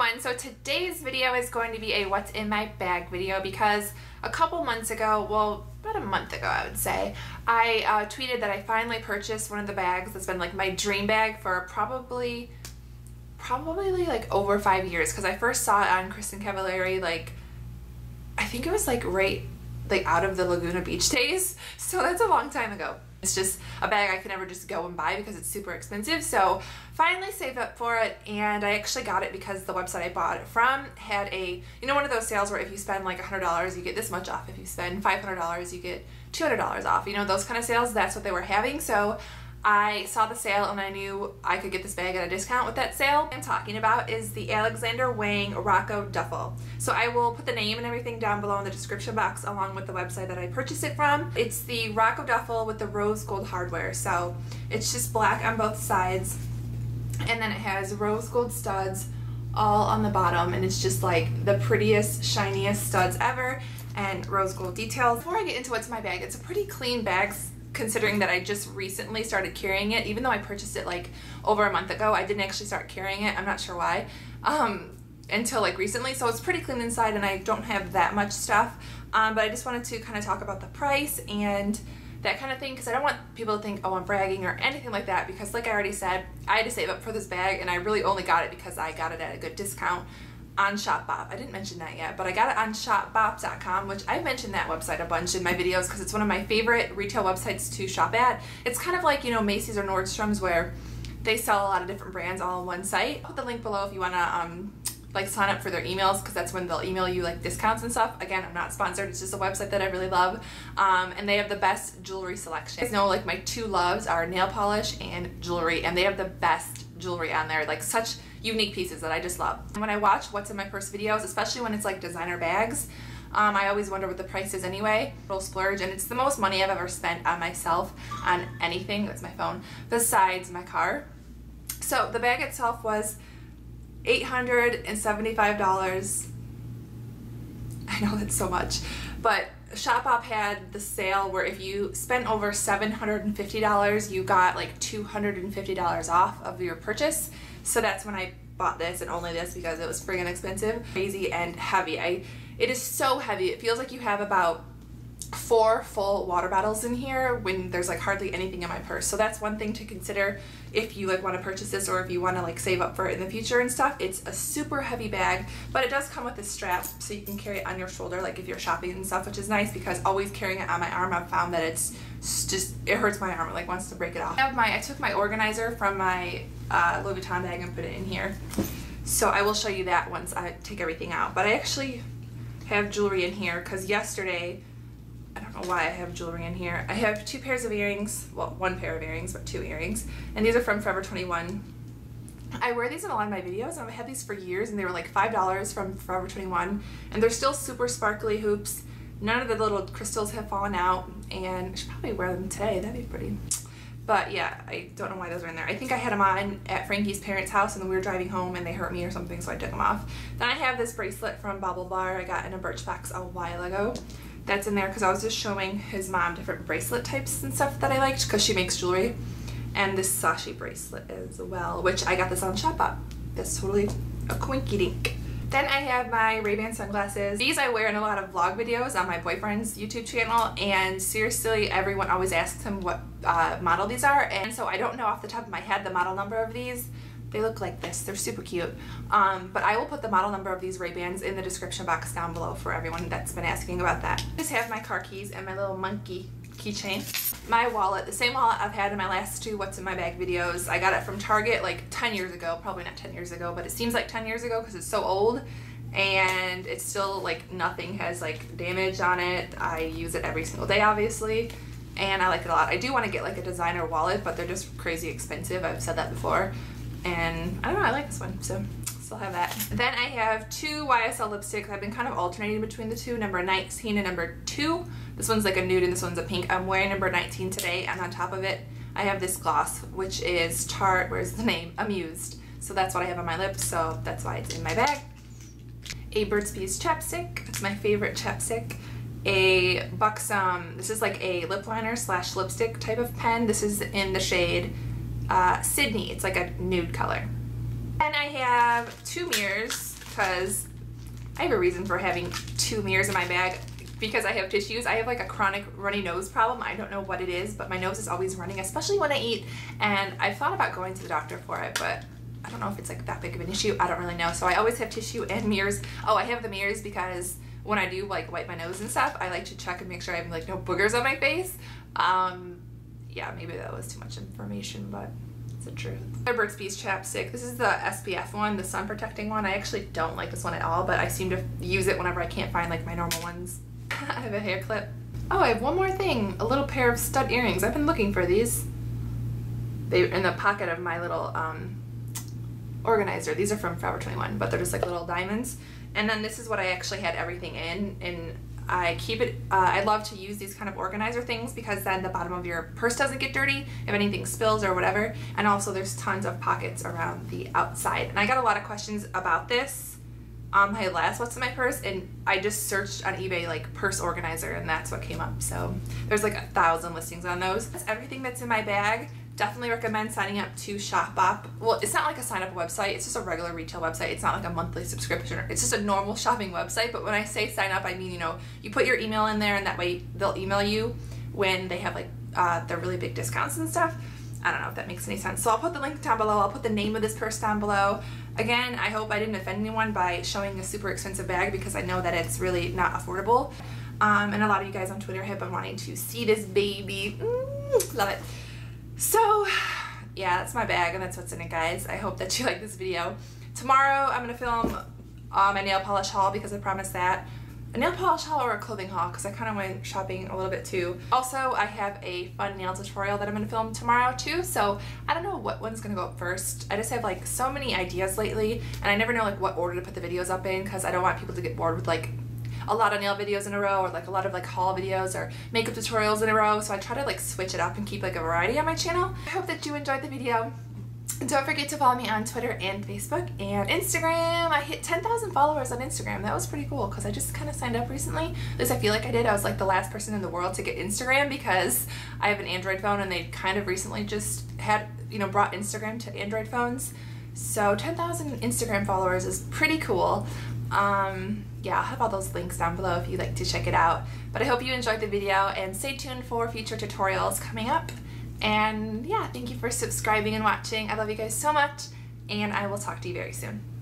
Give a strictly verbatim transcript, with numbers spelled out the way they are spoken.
everyone. So today's video is going to be a what's in my bag video because a couple months ago, well, about a month ago I would say, I uh, tweeted that I finally purchased one of the bags that's been like my dream bag for probably, probably like over five years because I first saw it on Kristen Cavallari, like, I think it was like right like out of the Laguna Beach days. So that's a long time ago. It's just a bag I can never just go and buy because it's super expensive. So finally saved up for it, and I actually got it because the website I bought it from had a, you know, one of those sales where if you spend like a hundred dollars you get this much off. If you spend five hundred dollars you get two hundred dollars off. You know, those kind of sales, that's what they were having. So I saw the sale and I knew I could get this bag at a discount with that sale. What I'm talking about is the Alexander Wang Rocco Duffel. So I will put the name and everything down below in the description box along with the website that I purchased it from. It's the Rocco Duffel with the rose gold hardware. So it's just black on both sides and then it has rose gold studs all on the bottom, and it's just like the prettiest, shiniest studs ever and rose gold details. Before I get into what's in my bag, it's a pretty clean bag. Considering that I just recently started carrying it, even though I purchased it like over a month ago, I didn't actually start carrying it, I'm not sure why, um, until like recently. So it's pretty clean inside and I don't have that much stuff, um, but I just wanted to kind of talk about the price and that kind of thing because I don't want people to think, oh, I'm bragging or anything like that, because like I already said, I had to save up for this bag and I really only got it because I got it at a good discount on Shopbop. I didn't mention that yet, but I got it on shopbop dot com, which I've mentioned that website a bunch in my videos because it's one of my favorite retail websites to shop at. It's kind of like, you know, Macy's or Nordstrom's where they sell a lot of different brands all on one site. I'll put the link below if you want to um, like sign up for their emails because that's when they'll email you like discounts and stuff. Again, I'm not sponsored, it's just a website that I really love, um, and they have the best jewelry selection. You know, like my two loves are nail polish and jewelry, and they have the best jewelry on there, like such unique pieces that I just love. And when I watch what's in my purse videos, especially when it's like designer bags, um, I always wonder what the price is anyway. Little splurge, and it's the most money I've ever spent on myself on anything, that's my phone, besides my car. So the bag itself was eight hundred seventy-five dollars. I know that's so much, but Shopbop had the sale where if you spent over seven hundred fifty dollars, you got like two hundred fifty dollars off of your purchase. So that's when I bought this, and only this because it was friggin' expensive. Crazy and heavy. I, it is so heavy. It feels like you have about four full water bottles in here when there's like hardly anything in my purse. So that's one thing to consider if you like want to purchase this or if you want to like save up for it in the future and stuff. It's a super heavy bag, but it does come with a strap so you can carry it on your shoulder like if you're shopping and stuff, which is nice because always carrying it on my arm I've found that it's just, it hurts my arm. It like wants to break it off. I have my, I took my organizer from my uh, Louis Vuitton bag and put it in here. So I will show you that once I take everything out. But I actually have jewelry in here because yesterday, I don't know why I have jewelry in here. I have two pairs of earrings, well, one pair of earrings, but two earrings, and these are from Forever twenty-one. I wear these in a lot of my videos, and I've had these for years, and they were like five dollars from Forever twenty-one, and they're still super sparkly hoops. None of the little crystals have fallen out, and I should probably wear them today. That'd be pretty. But yeah, I don't know why those were in there. I think I had them on at Frankie's parents' house and we were driving home and they hurt me or something, so I took them off. Then I have this bracelet from Bauble Bar I got in a Birch Box a while ago. That's in there because I was just showing his mom different bracelet types and stuff that I liked because she makes jewelry. And this Sashi bracelet as well, which I got this on Shopbop. That's totally a coinky dink. Then I have my Ray-Ban sunglasses. These I wear in a lot of vlog videos on my boyfriend's YouTube channel, and seriously, everyone always asks him what uh, model these are, and so I don't know off the top of my head the model number of these. They look like this. They're super cute. Um, but I will put the model number of these Ray-Bans in the description box down below for everyone that's been asking about that. I just have my car keys and my little monkey keychain. My wallet, the same wallet I've had in my last two What's in My Bag videos. I got it from Target like ten years ago. Probably not ten years ago, but it seems like ten years ago because it's so old. And it's still like nothing has like damage on it. I use it every single day, obviously. And I like it a lot. I do want to get like a designer wallet, but they're just crazy expensive. I've said that before. And I don't know, I like this one, so still have that. Then I have two Y S L lipsticks. I've been kind of alternating between the two, number nineteen and number two. This one's like a nude and this one's a pink. I'm wearing number nineteen today, and on top of it, I have this gloss, which is Tarte, where's the name? Amused. So that's what I have on my lips, so that's why it's in my bag. A Burt's Bees chapstick. It's my favorite chapstick. A Buxom, this is like a lip liner slash lipstick type of pen. This is in the shade Uh, Sydney. It's like a nude color. And I have two mirrors. because I have a reason for having two mirrors in my bag because I have tissues. I have like a chronic runny nose problem. I don't know what it is, but my nose is always running, especially when I eat. And I thought about going to the doctor for it, but I don't know if it's like that big of an issue. I don't really know. So I always have tissue and mirrors. Oh, I have the mirrors because when I do like wipe my nose and stuff, I like to check and make sure I have like no boogers on my face. Um, yeah, maybe that was too much information, but it's the truth. Another Burt's Bees chapstick. This is the S P F one, the sun protecting one. I actually don't like this one at all, but I seem to use it whenever I can't find like my normal ones. I have a hair clip. Oh, I have one more thing. A little pair of stud earrings. I've been looking for these. They're in the pocket of my little um, organizer. These are from Forever twenty-one, but they're just like little diamonds. And then this is what I actually had everything in, and I keep it, uh, I love to use these kind of organizer things because then the bottom of your purse doesn't get dirty if anything spills or whatever. And also there's tons of pockets around the outside. And I got a lot of questions about this on my last What's in My Purse, and I just searched on eBay like purse organizer and that's what came up. So there's like a thousand listings on those. That's everything that's in my bag. Definitely recommend signing up to Shopbop. Well, it's not like a sign up website, it's just a regular retail website. It's not like a monthly subscription, it's just a normal shopping website. But when I say sign up, I mean, you know, you put your email in there and that way they'll email you when they have like uh, their really big discounts and stuff. I don't know if that makes any sense. So I'll put the link down below, I'll put the name of this purse down below. Again, I hope I didn't offend anyone by showing a super expensive bag because I know that it's really not affordable. Um, and a lot of you guys on Twitter have been wanting to see this baby. Mm, love it. So yeah, that's my bag and that's what's in it, guys. I hope that you like this video. Tomorrow I'm going to film uh, my nail polish haul because I promised that. A nail polish haul or a clothing haul because I kind of went shopping a little bit too. Also, I have a fun nail tutorial that I'm going to film tomorrow too. So I don't know what one's going to go up first. I just have like so many ideas lately and I never know like what order to put the videos up in because I don't want people to get bored with like a lot of nail videos in a row or like a lot of like haul videos or makeup tutorials in a row, so I try to like switch it up and keep like a variety on my channel. I hope that you enjoyed the video. Don't forget to follow me on Twitter and Facebook and Instagram. I hit ten thousand followers on Instagram. That was pretty cool because I just kind of signed up recently. At least I feel like I did. I was like the last person in the world to get Instagram because I have an Android phone and they kind of recently just had, you know, brought Instagram to Android phones. So ten thousand Instagram followers is pretty cool. Um, yeah, I'll have all those links down below if you'd like to check it out. But I hope you enjoyed the video and stay tuned for future tutorials coming up. And yeah, thank you for subscribing and watching. I love you guys so much, and I will talk to you very soon.